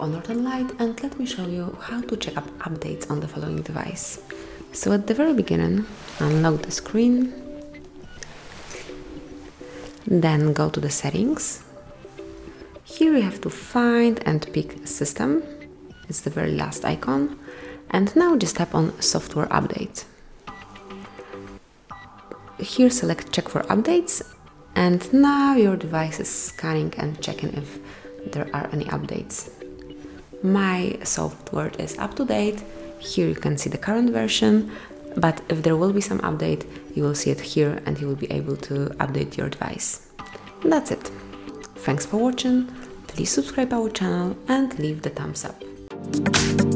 Honor 10 Lite, and let me show you how to check up updates on the following device. So at the very beginning, unlock the screen, then go to the settings. Here you have to find and pick system, it's the very last icon, and now just tap on software update. Here select check for updates, and now your device is scanning and checking if there are any updates. My software is up to date. Here you can see the current version, but if there will be some update, you will see it here and you will be able to update your device. And that's it. Thanks for watching. Please subscribe our channel and leave the thumbs up.